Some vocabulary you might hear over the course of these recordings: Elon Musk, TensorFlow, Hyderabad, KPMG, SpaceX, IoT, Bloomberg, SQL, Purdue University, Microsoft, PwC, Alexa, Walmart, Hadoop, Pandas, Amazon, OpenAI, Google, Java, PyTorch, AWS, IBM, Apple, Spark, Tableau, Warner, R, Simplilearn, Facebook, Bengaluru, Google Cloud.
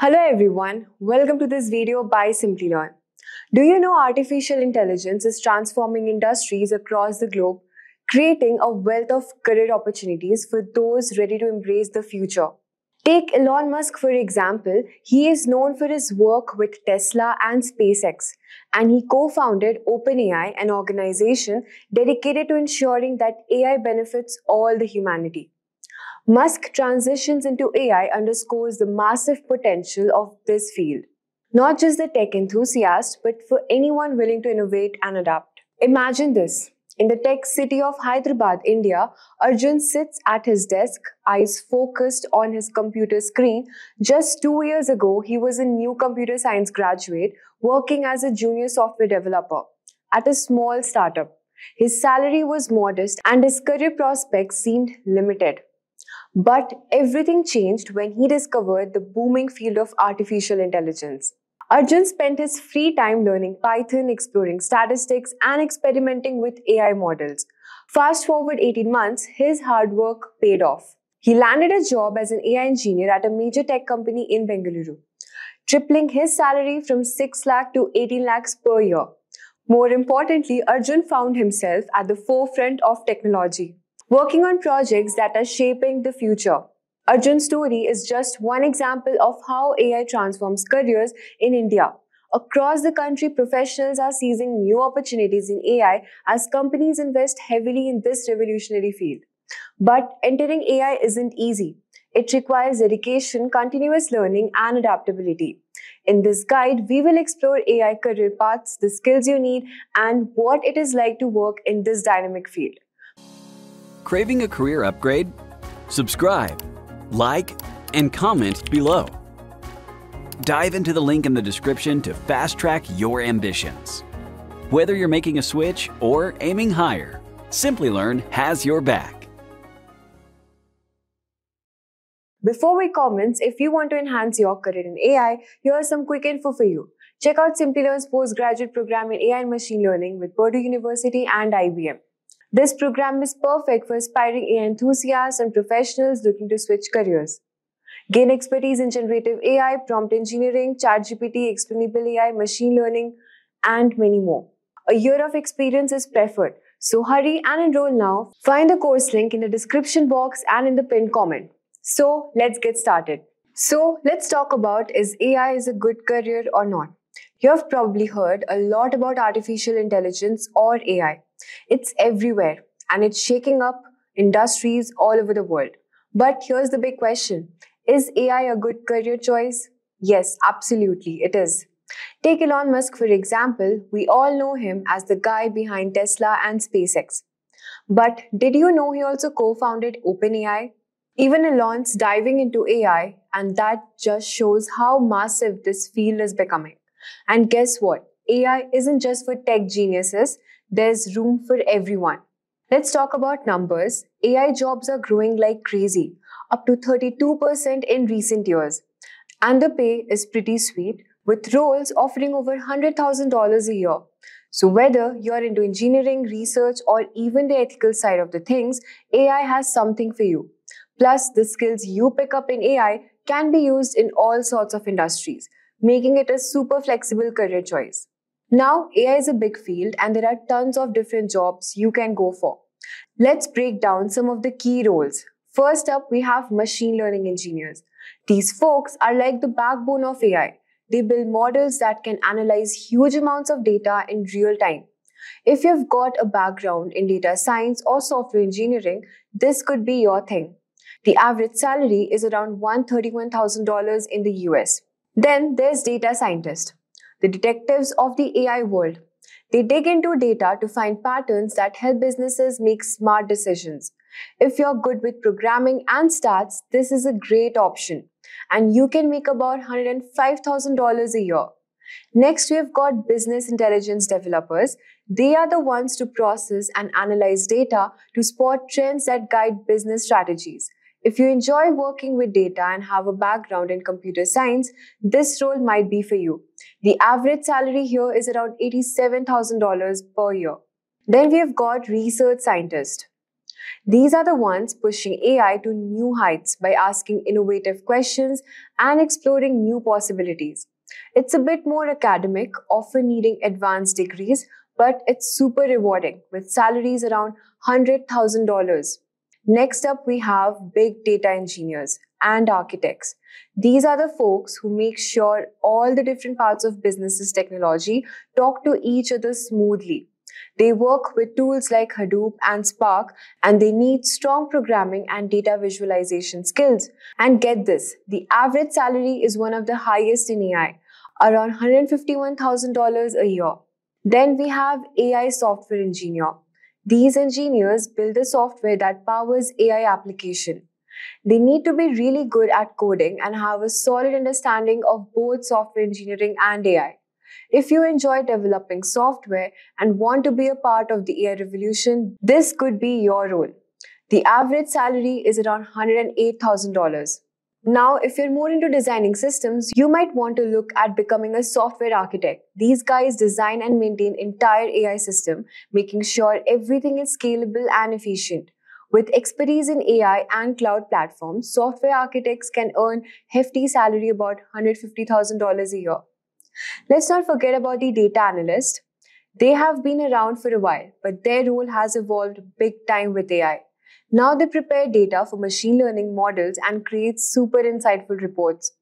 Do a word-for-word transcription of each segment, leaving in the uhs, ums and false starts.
Hello everyone, welcome to this video by Simply Learn. Do you know artificial intelligence is transforming industries across the globe, creating a wealth of career opportunities for those ready to embrace the future? Take Elon Musk for example. He is known for his work with Tesla and SpaceX, and he co-founded OpenAI, an organization dedicated to ensuring that A I benefits all the humanity. Musk's transitions into A I underscores the massive potential of this field, not just the tech enthusiast, but for anyone willing to innovate and adapt. Imagine this. In the tech city of Hyderabad, India, Arjun sits at his desk, eyes focused on his computer screen. Just two years ago, he was a new computer science graduate working as a junior software developer at a small startup. His salary was modest and his career prospects seemed limited. But everything changed when he discovered the booming field of artificial intelligence. Arjun spent his free time learning Python, exploring statistics, and experimenting with A I models. Fast forward eighteen months, his hard work paid off. He landed a job as an A I engineer at a major tech company in Bengaluru, tripling his salary from six lakh to eighteen lakhs per year. More importantly, Arjun found himself at the forefront of technology, working on projects that are shaping the future. Arjun's story is just one example of how A I transforms careers in India. Across the country, professionals are seizing new opportunities in A I as companies invest heavily in this revolutionary field. But entering A I isn't easy. It requires dedication, continuous learning, and adaptability. In this guide, we will explore A I career paths, the skills you need, and what it is like to work in this dynamic field. Craving a career upgrade? Subscribe, like, and comment below. Dive into the link in the description to fast-track your ambitions. Whether you're making a switch or aiming higher, Simply Learn has your back. Before we commence, if you want to enhance your career in A I, here are some quick info for you. Check out Simply Learn's postgraduate program in A I and Machine Learning with Purdue University and I B M. This program is perfect for aspiring A I enthusiasts and professionals looking to switch careers. Gain expertise in generative A I, prompt engineering, ChatGPT, explainable A I, machine learning, and many more. A year of experience is preferred, so hurry and enroll now. Find the course link in the description box and in the pinned comment. So let's get started. So let's talk about, is A I is a good career or not? You have probably heard a lot about artificial intelligence or A I. It's everywhere and it's shaking up industries all over the world. But here's the big question. Is A I a good career choice? Yes, absolutely, it is. Take Elon Musk for example. We all know him as the guy behind Tesla and SpaceX. But did you know he also co-founded OpenAI? Even Elon's diving into A I, and that just shows how massive this field is becoming. And guess what? A I isn't just for tech geniuses. There's room for everyone. Let's talk about numbers. A I jobs are growing like crazy, up to thirty-two percent in recent years. And the pay is pretty sweet, with roles offering over one hundred thousand dollars a year. So whether you're into engineering, research, or even the ethical side of the things, A I has something for you. Plus, the skills you pick up in A I can be used in all sorts of industries, making it a super flexible career choice. Now, A I is a big field and there are tons of different jobs you can go for. Let's break down some of the key roles. First up, we have machine learning engineers. These folks are like the backbone of A I. They build models that can analyze huge amounts of data in real time. If you've got a background in data science or software engineering, this could be your thing. The average salary is around one hundred thirty-one thousand dollars in the U S. Then there's data scientist, the detectives of the A I world. They dig into data to find patterns that help businesses make smart decisions. If you're good with programming and stats, this is a great option. And you can make about one hundred five thousand dollars a year. Next, we've got business intelligence developers. They are the ones to process and analyze data to spot trends that guide business strategies. If you enjoy working with data and have a background in computer science, this role might be for you. The average salary here is around eighty-seven thousand dollars per year. Then we've got research scientist. These are the ones pushing A I to new heights by asking innovative questions and exploring new possibilities. It's a bit more academic, often needing advanced degrees, but it's super rewarding with salaries around one hundred thousand dollars. Next up, we have big data engineers and architects. These are the folks who make sure all the different parts of businesses' technology talk to each other smoothly. They work with tools like Hadoop and Spark, and they need strong programming and data visualization skills. And get this, the average salary is one of the highest in A I, around one hundred fifty-one thousand dollars a year. Then we have A I software engineer. These engineers build the software that powers A I application. They need to be really good at coding and have a solid understanding of both software engineering and A I. If you enjoy developing software and want to be a part of the A I revolution, this could be your role. The average salary is around one hundred eight thousand dollars. Now, if you're more into designing systems, you might want to look at becoming a software architect. These guys design and maintain entire A I system, making sure everything is scalable and efficient. With expertise in A I and cloud platforms, software architects can earn hefty salary about one hundred fifty thousand dollars a year. Let's not forget about the data analyst. They have been around for a while, but their role has evolved big time with A I. Now they prepare data for machine learning models and create super insightful reports.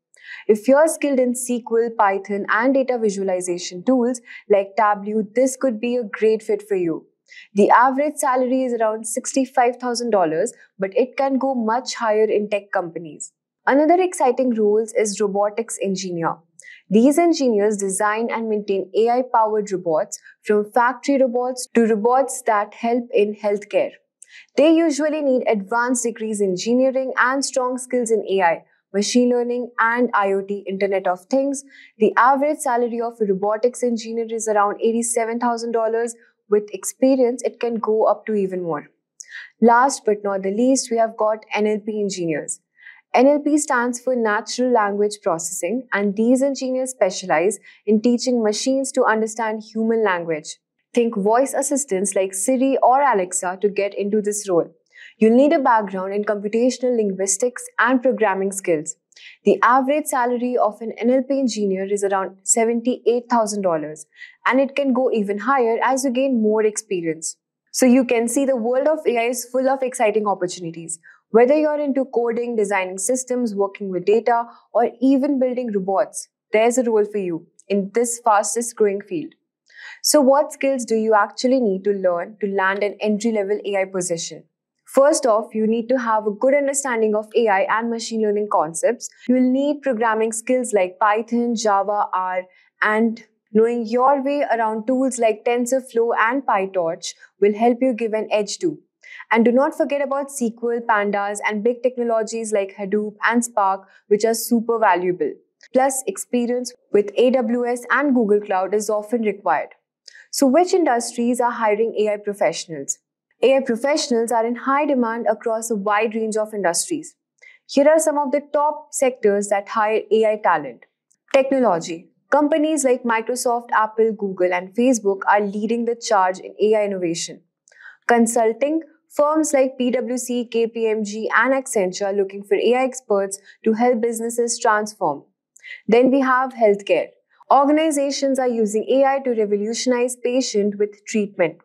If you're skilled in S Q L, Python, and data visualization tools like Tableau, this could be a great fit for you. The average salary is around sixty-five thousand dollars, but it can go much higher in tech companies. Another exciting role is robotics engineer. These engineers design and maintain A I-powered robots, from factory robots to robots that help in healthcare. They usually need advanced degrees in engineering and strong skills in A I, machine learning, and IoT, Internet of Things. The average salary of a robotics engineer is around eighty-seven thousand dollars. With experience, it can go up to even more. Last but not the least, we have got N L P engineers. N L P stands for Natural Language Processing, and these engineers specialize in teaching machines to understand human language. Think voice assistants like Siri or Alexa to get into this role. You'll need a background in computational linguistics and programming skills. The average salary of an N L P engineer is around seventy-eight thousand dollars, and it can go even higher as you gain more experience. So you can see the world of A I is full of exciting opportunities. Whether you're into coding, designing systems, working with data, or even building robots, there's a role for you in this fastest growing field. So what skills do you actually need to learn to land an entry-level A I position? First off, you need to have a good understanding of A I and machine learning concepts. You'll need programming skills like Python, Java, R, and knowing your way around tools like TensorFlow and PyTorch will help you give an edge too. And do not forget about S Q L, Pandas, and big technologies like Hadoop and Spark, which are super valuable. Plus, experience with A W S and Google Cloud is often required. So, which industries are hiring A I professionals? A I professionals are in high demand across a wide range of industries. Here are some of the top sectors that hire A I talent. Technology. Companies like Microsoft, Apple, Google, and Facebook are leading the charge in A I innovation. Consulting. Firms like PwC, K P M G, and Accenture are looking for A I experts to help businesses transform. Then we have healthcare. Organizations are using A I to revolutionize patient with treatment.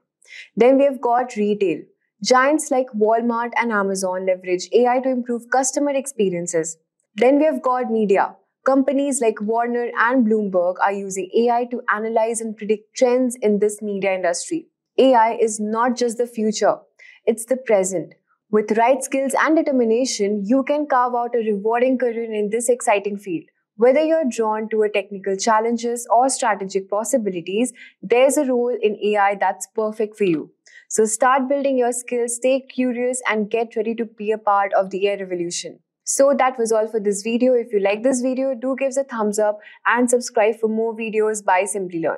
Then we have got retail. Giants like Walmart and Amazon leverage A I to improve customer experiences. Then we have got media. Companies like Warner and Bloomberg are using A I to analyze and predict trends in this media industry. A I is not just the future. It's the present. With right skills and determination, you can carve out a rewarding career in this exciting field. Whether you're drawn to technical challenges or strategic possibilities, there's a role in A I that's perfect for you. So start building your skills, stay curious, and get ready to be a part of the A I revolution. So that was all for this video. If you like this video, do give us a thumbs up and subscribe for more videos by Simply Learn.